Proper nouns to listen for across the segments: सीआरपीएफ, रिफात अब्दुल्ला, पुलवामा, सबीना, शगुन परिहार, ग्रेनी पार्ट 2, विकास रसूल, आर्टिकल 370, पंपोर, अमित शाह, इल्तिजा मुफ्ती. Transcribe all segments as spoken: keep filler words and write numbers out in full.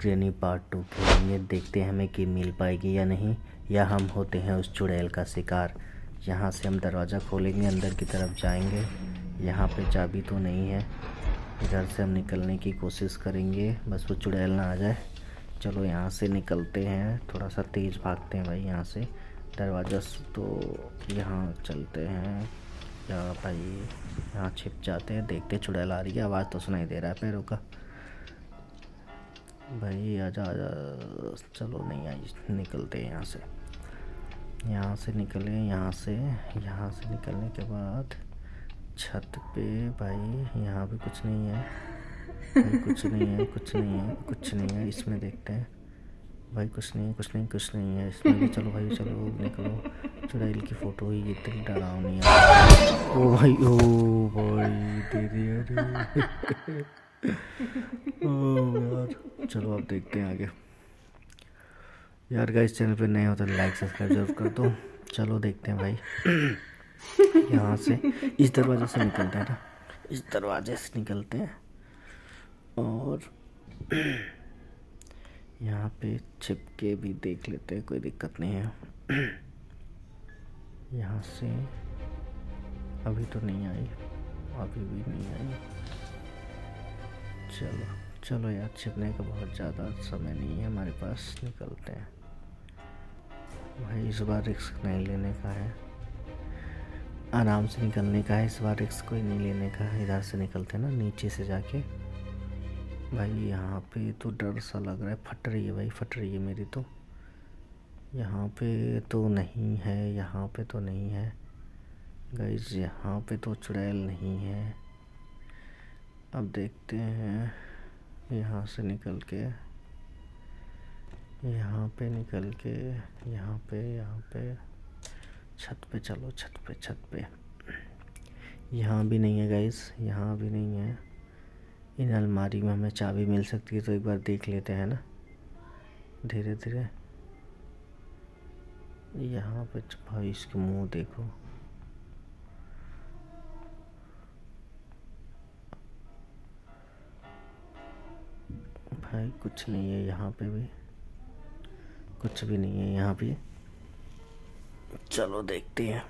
Granny part two खेलेंगे, देखते हैं हमें कि मिल पाएगी या नहीं, या हम होते हैं उस चुड़ैल का शिकार। यहाँ से हम दरवाज़ा खोलेंगे, अंदर की तरफ जाएंगे। यहाँ पे चाबी तो नहीं है, इधर से हम निकलने की कोशिश करेंगे, बस वो चुड़ैल ना आ जाए। चलो यहाँ से निकलते हैं, थोड़ा सा तेज़ भागते हैं भाई यहाँ से। दरवाज़ा तो यहाँ चलते हैं, या भाई यहाँ छिप जाते हैं, देखते चुड़ैल आ रही है। आवाज़ तो सुनाई दे रहा है पैरों का। भाई आजा आजा, चलो नहीं आई, निकलते हैं यहाँ से। यहाँ से निकले, यहाँ से यहाँ से निकलने के बाद छत पे भाई यहाँ भी कुछ नहीं है, भाई कुछ नहीं है, कुछ नहीं है, कुछ नहीं है। इसमें देखते हैं भाई, कुछ नहीं, कुछ नहीं, कुछ नहीं है इसमें भी। चलो भाई चलो निकलो, चुड़ैल की फ़ोटो ही इतनी डरावनी है। ओ भाई ओ भाई दे दिया यार। चलो अब देखते हैं आगे। यार गाइस, चैनल पे नए हो तो लाइक सब्सक्राइब जरूर कर दो। चलो देखते हैं भाई, यहाँ से इस दरवाजे से निकलते हैं ना, इस दरवाजे से निकलते हैं और यहाँ पे छिपके भी देख लेते हैं, कोई दिक्कत नहीं है। यहाँ से अभी तो नहीं आई, अभी भी नहीं आई। चलो चलो यार, छिपने का बहुत ज़्यादा समय नहीं है हमारे पास, निकलते हैं भाई। इस बार रिस्क नहीं लेने का है, आराम से निकलने का है इस बार, रिस्क कोई नहीं लेने का है। इधर से निकलते हैं ना, नीचे से जाके। भाई यहाँ पे तो डर सा लग रहा है, फट रही है भाई, फट रही है मेरी तो। यहाँ पे तो नहीं है, यहाँ पे तो नहीं है गाइस, यहाँ पे तो चुड़ैल नहीं है। अब देखते हैं यहाँ से निकल के, यहाँ पे निकल के, यहाँ पे यहाँ पे छत पे। चलो छत पे, छत पे यहाँ भी नहीं है गाइस, यहाँ भी नहीं है। इन अलमारी में हमें चाबी मिल सकती है, तो एक बार देख लेते हैं ना धीरे धीरे। यहाँ पे भाई इसके मुँह देखो, भाई कुछ नहीं है, यहाँ पे भी कुछ भी नहीं है यहाँ पे। चलो देखते हैं,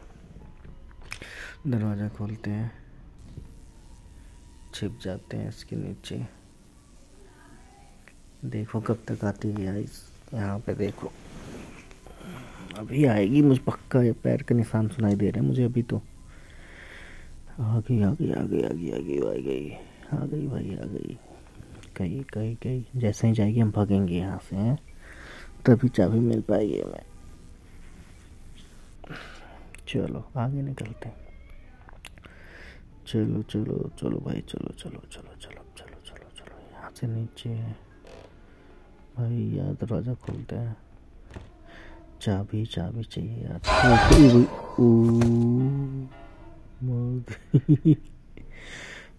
दरवाज़ा खोलते हैं, छिप जाते हैं इसके नीचे। देखो कब तक आती है गाइस, यहाँ पे देखो अभी आएगी। मुझे पक्का ये पैर के निशान सुनाई दे रहे हैं मुझे अभी तो। आ गई आ गई आ गई आ गई आ गई आ गई आ गई भाई आ गई। कहीं कहीं कहीं जैसे ही जाएगी हम भागेंगे यहाँ से हैं, तभी चाबी मिल पाएगी हमें। चलो आगे निकलते हैं, चलो चलो चलो भाई, चलो चलो चलो चलो चलो चलो चलो। यहाँ से नीचे भाई यार, दरवाज़ा खोलते हैं। चाबी चाबी चाहिए यार,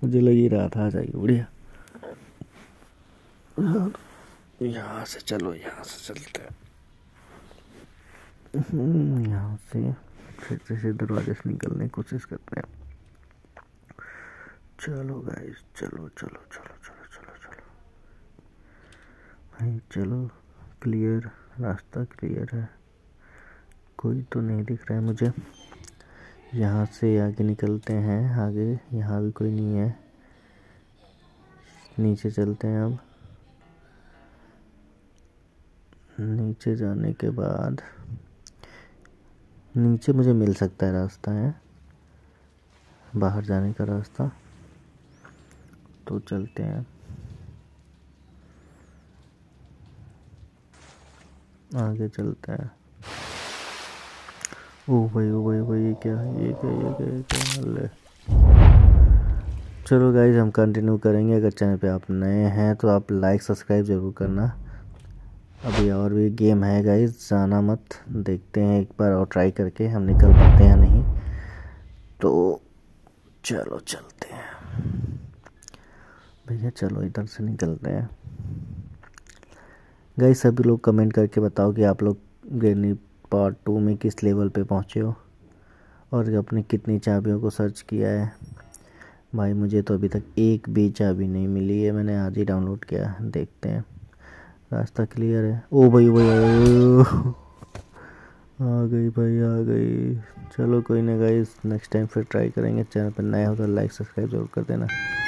मुझे लग ही रहा था आ जाएगी। बढ़िया यार, यहाँ से चलो, यहाँ से चलते हैं। यहाँ से फिर जैसे दरवाजे से निकलने की कोशिश करते हैं। चलो गाइस चलो चलो चलो चलो चलो चलो भाई चलो। क्लियर रास्ता, क्लियर है, कोई तो नहीं दिख रहा है मुझे। यहाँ से आगे निकलते हैं, आगे यहाँ भी कोई नहीं है। नीचे चलते हैं अब। नीचे जाने के बाद नीचे मुझे मिल सकता है रास्ता, है बाहर जाने का रास्ता, तो चलते हैं। आगे चलते हैं। ओ भाई ओ भाई भाई, ये क्या है, ये क्या ये क्या ये क्या। चलो गाइस हम कंटिन्यू करेंगे। अगर चैनल पे आप नए हैं तो आप लाइक सब्सक्राइब ज़रूर करना। अभी और भी गेम है गाइस, जाना मत। देखते हैं एक बार और ट्राई करके हम निकल पाते हैं या नहीं, तो चलो चलते हैं भैया। चलो इधर से निकलते हैं गाइस। सभी लोग कमेंट करके बताओ कि आप लोग ग्रेनी पार्ट टू में किस लेवल पे पहुँचे हो और आपने कितनी चाबियों को सर्च किया है। भाई मुझे तो अभी तक एक भी चाबी नहीं मिली है, मैंने आज ही डाउनलोड किया। देखते हैं रास्ता क्लियर है। ओ भाई भाई आ गई भाई आ गई। चलो कोई ना गाइस, नेक्स्ट टाइम फिर ट्राई करेंगे। चैनल पर नया हो तो लाइक सब्सक्राइब जरूर कर देना।